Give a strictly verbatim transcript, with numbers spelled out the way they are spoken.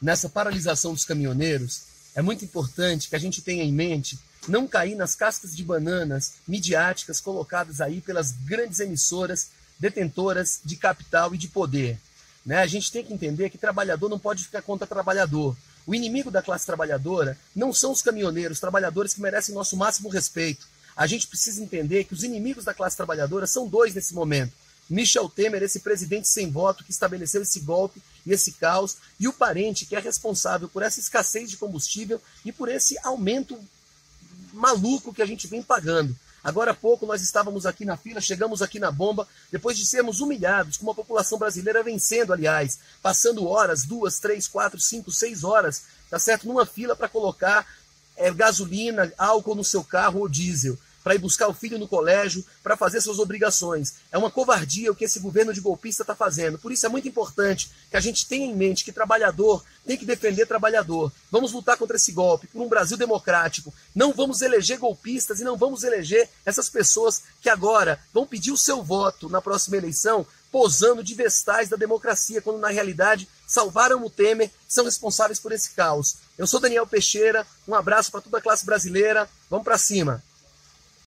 nessa paralisação dos caminhoneiros, é muito importante que a gente tenha em mente não cair nas cascas de bananas midiáticas colocadas aí pelas grandes emissoras detentoras de capital e de poder. Né? A gente tem que entender que trabalhador não pode ficar contra trabalhador. O inimigo da classe trabalhadora não são os caminhoneiros, os trabalhadores que merecem nosso máximo respeito. A gente precisa entender que os inimigos da classe trabalhadora são dois nesse momento. Michel Temer, esse presidente sem voto que estabeleceu esse golpe e esse caos, e o Parente, que é responsável por essa escassez de combustível e por esse aumento maluco que a gente vem pagando. Agora há pouco nós estávamos aqui na fila, chegamos aqui na bomba, depois de sermos humilhados, com uma população brasileira vencendo, aliás, passando horas, duas, três, quatro, cinco, seis horas, tá certo? Numa fila para colocar é, gasolina, álcool no seu carro ou diesel, para ir buscar o filho no colégio, para fazer suas obrigações. É uma covardia o que esse governo de golpista está fazendo. Por isso é muito importante que a gente tenha em mente que trabalhador tem que defender trabalhador. Vamos lutar contra esse golpe, por um Brasil democrático. Não vamos eleger golpistas e não vamos eleger essas pessoas que agora vão pedir o seu voto na próxima eleição, posando de vestais da democracia, quando na realidade salvaram o Temer, são responsáveis por esse caos. Eu sou Daniel Peixeira, um abraço para toda a classe brasileira, vamos para cima.